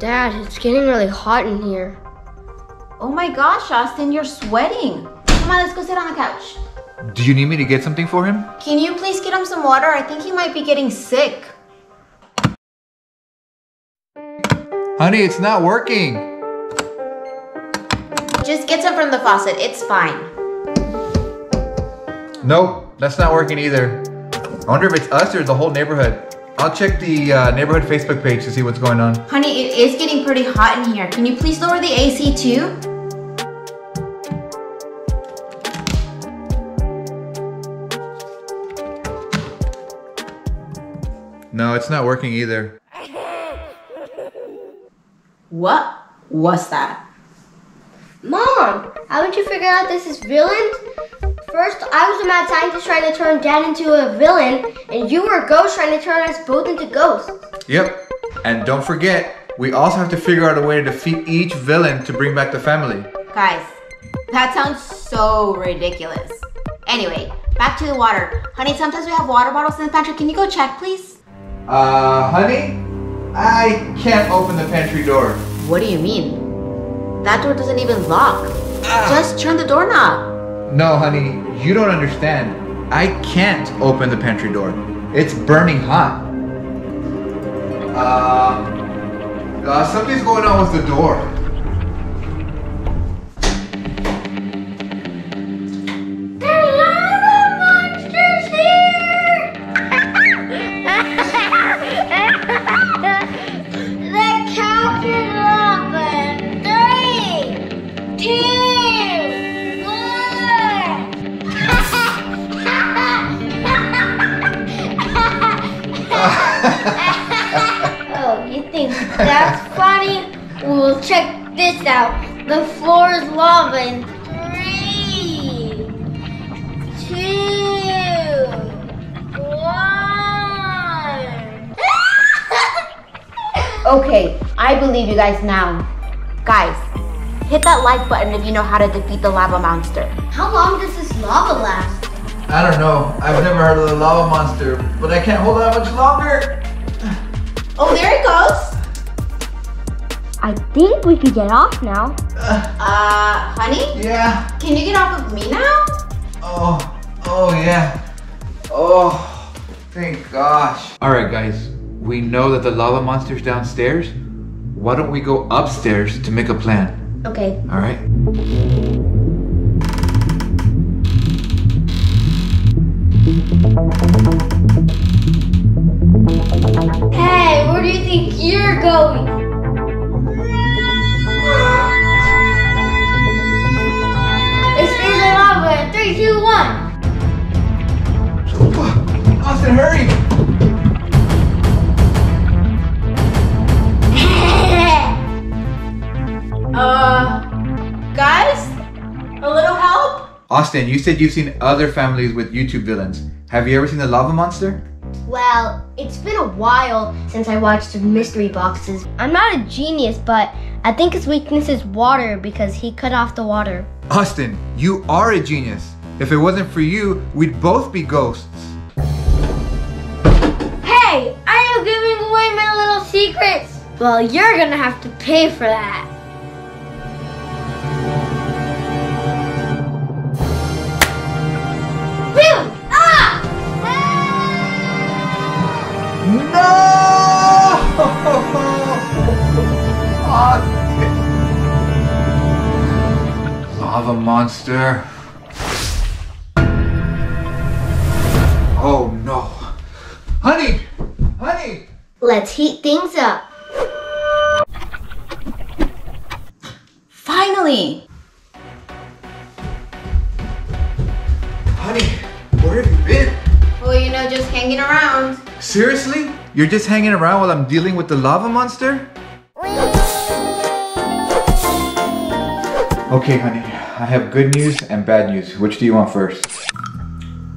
Dad, it's getting really hot in here. Oh my gosh, Austin, you're sweating. Come on, let's go sit on the couch. Do you need me to get something for him? Can you please get him some water? I think he might be getting sick. Honey, it's not working. Just get some from the faucet. It's fine. Nope, that's not working either. I wonder if it's us or the whole neighborhood. I'll check the neighborhood Facebook page to see what's going on. Honey, it is getting pretty hot in here. Can you please lower the AC too? No, it's not working either. What was that? Mom, haven't you figured out this is villains? First, I was a mad scientist trying to turn Dad into a villain, and you were a ghost trying to turn us both into ghosts. Yep, and don't forget, we also have to figure out a way to defeat each villain to bring back the family. Guys, that sounds so ridiculous. Anyway, back to the water. Honey, sometimes we have water bottles in the pantry. Can you go check, please? Honey? I can't open the pantry door. What do you mean? That door doesn't even lock. Just turn the doorknob. No, honey, you don't understand. I can't open the pantry door. It's burning hot. Something's going on with the door. That's funny. We'll check this out. The floor is lava in 3, 2, 1. Okay, I believe you guys now. Guys, hit that like button if you know how to defeat the lava monster. How long does this lava last? I don't know. I've never heard of the lava monster, but I can't hold out much longer. Oh, there it goes. I think we can get off now. Honey? Yeah? Can you get off of me now? Oh yeah. Oh, thank gosh. All right, guys. We know that the lava monster's downstairs. Why don't we go upstairs to make a plan? Okay. All right. Hey, where do you think you're going? Austin, hurry! Guys? A little help? Austin, you said you've seen other families with YouTube villains. Have you ever seen the Lava Monster? Well, it's been a while since I watched the mystery boxes. I'm not a genius, but I think his weakness is water because he cut off the water. Austin, you are a genius. If it wasn't for you, we'd both be ghosts. Hey, I am giving away my little secrets. Well, you're gonna have to pay for that. Phew! Ah! No! Oh. Lava monster. Oh no. Honey! Honey! Let's heat things up. Finally! Honey, where have you been? Well, you know, just hanging around. Seriously? You're just hanging around while I'm dealing with the lava monster? Okay, honey. I have good news and bad news. Which do you want first?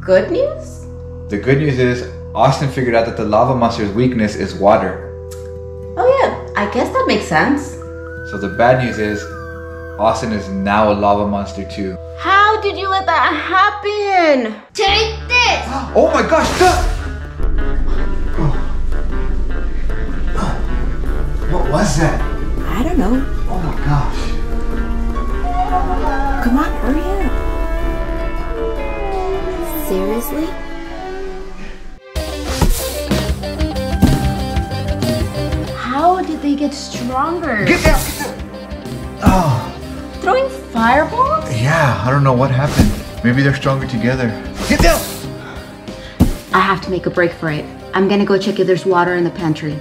Good news? The good news is, Austin figured out that the lava monster's weakness is water. Oh yeah, I guess that makes sense. So the bad news is, Austin is now a lava monster too. How did you let that happen? Take this! Oh my gosh! What was that? I don't know. Oh my gosh. Come on, hurry up. Seriously? How did they get stronger? Get down! Oh. Throwing fireballs? Yeah, I don't know what happened. Maybe they're stronger together. Get down! I have to make a break for it. I'm gonna go check if there's water in the pantry.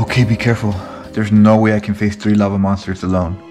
Okay, be careful. There's no way I can face 3 lava monsters alone.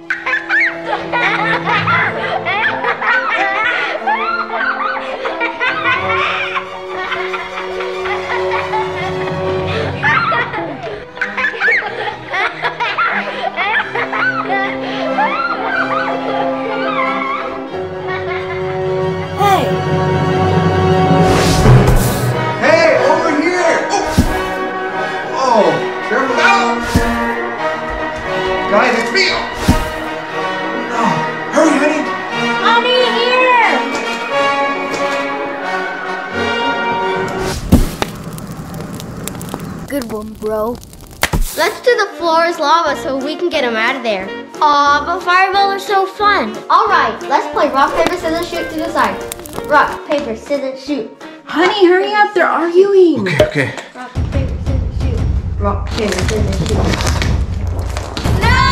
Good one, bro. Let's do the floor is lava so we can get him out of there. Aw, but fireball is so fun. All right, let's play rock, paper, scissors, shoot to decide. Rock, paper, scissors, shoot. Honey, hurry up, they're arguing. Okay. Rock, paper, scissors, shoot. Rock, paper, scissors, shoot. No!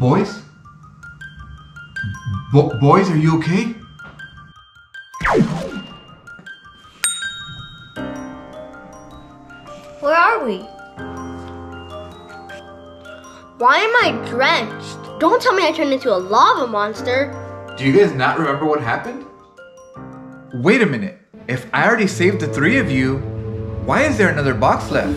Boys? Boys, are you okay? Where are we? Why am I drenched? Don't tell me I turned into a lava monster. Do you guys not remember what happened? Wait a minute. If I already saved the 3 of you, why is there another box left?